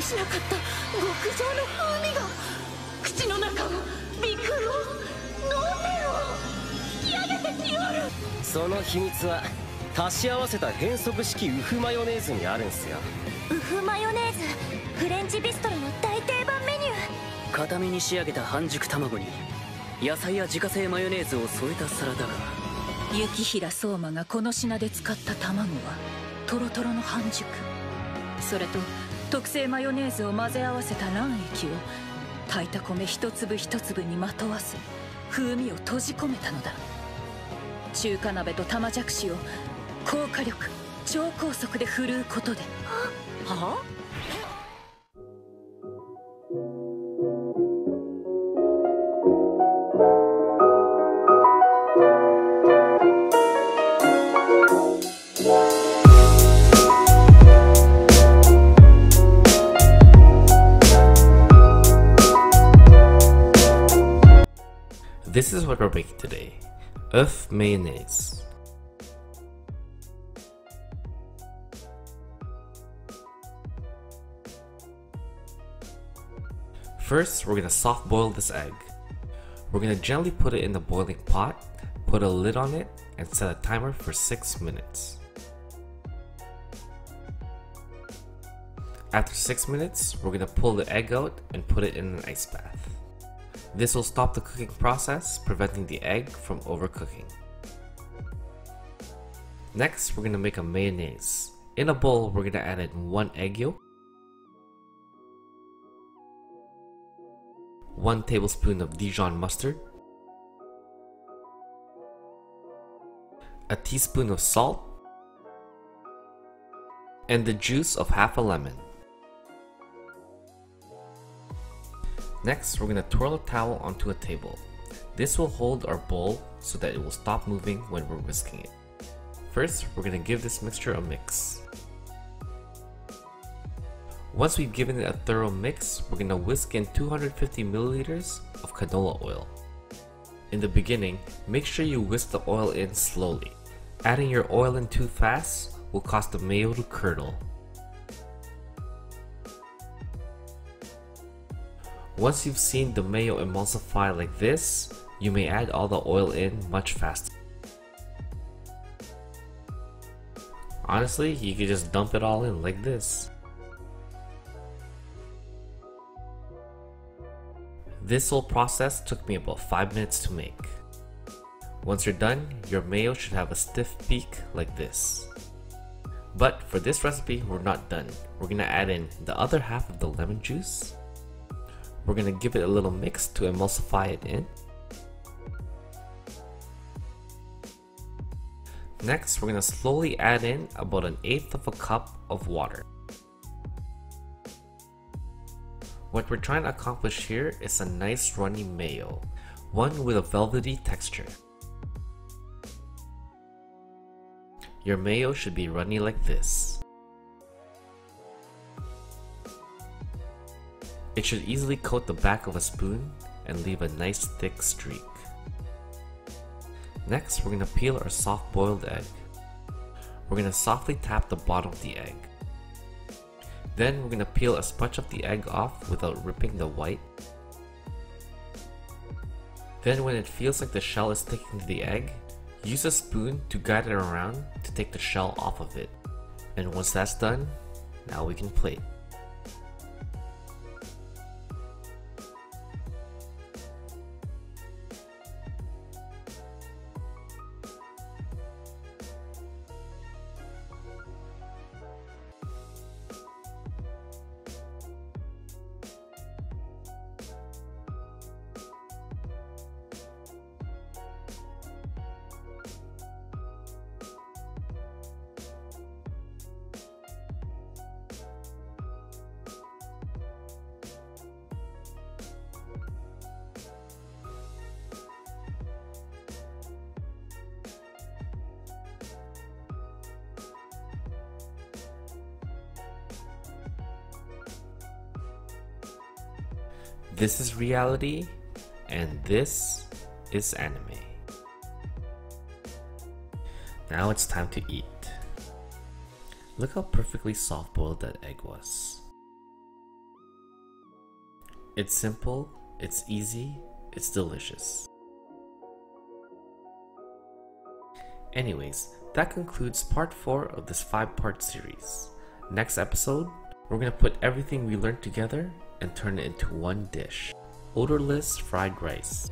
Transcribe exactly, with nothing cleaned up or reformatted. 見しなかった極上の風味が口の中を鼻腔を脳天を引き上げてきよる。その秘密は足し合わせた変則式ウフマヨネーズにあるんすよ。ウフマヨネーズ、フレンチビストロの大定番メニュー。固めに仕上げた半熟卵に野菜や自家製マヨネーズを添えたサラダが。雪平相馬がこの品で使った卵はトロトロの半熟、それと特製マヨネーズを混ぜ合わせた卵液を炊いた米一粒一粒にまとわせ風味を閉じ込めたのだ。中華鍋と玉じゃくしを高火力超高速で振るうことで。はあ？This is what we're making today, oeuf mayonnaise. First, we're gonna soft boil this egg. We're gonna gently put it in the boiling pot, put a lid on it, and set a timer for six minutes. After six minutes, we're gonna pull the egg out and put it in an ice bath. This will stop the cooking process, preventing the egg from overcooking. Next, we're going to make a mayonnaise. In a bowl, we're going to add in one egg yolk, one tablespoon of Dijon mustard, a teaspoon of salt, and the juice of half a lemon. Next, we're going to twirl a towel onto a table. This will hold our bowl so that it will stop moving when we're whisking it. First, we're going to give this mixture a mix. Once we've given it a thorough mix, we're going to whisk in two hundred fifty milliliters of canola oil. In the beginning, make sure you whisk the oil in slowly. Adding your oil in too fast will cause the mayo to curdle. Once you've seen the mayo emulsify like this, you may add all the oil in much faster. Honestly, you could just dump it all in like this. This whole process took me about five minutes to make. Once you're done, your mayo should have a stiff peak like this. But for this recipe, we're not done. We're gonna add in the other half of the lemon juice. We're going to give it a little mix to emulsify it in. Next, we're going to slowly add in about an eighth of a cup of water. What we're trying to accomplish here is a nice runny mayo, one with a velvety texture. Your mayo should be runny like this. It should easily coat the back of a spoon and leave a nice thick streak. Next, we're going to peel our soft boiled egg. We're going to softly tap the bottom of the egg. Then we're going to peel as much of the egg off without ripping the white. Then when it feels like the shell is sticking to the egg, use a spoon to guide it around to take the shell off of it. And once that's done, now we can plate. This is reality, and this is anime. Now it's time to eat. Look how perfectly soft-boiled that egg was. It's simple, it's easy, it's delicious. Anyways, that concludes part four of this five part series. Next episode, we're going to put everything we learned together and turn it into one dish. Odorless fried rice.